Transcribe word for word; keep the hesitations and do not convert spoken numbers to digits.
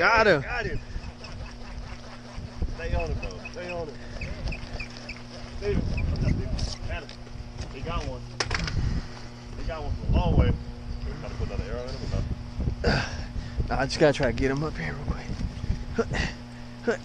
Got him. Got him. Stay on him, though. Stay on him. Stay on him. Got him. He got one. He got one from a long way. We gotta put another arrow in him or not? I just gotta try to get him up here real quick.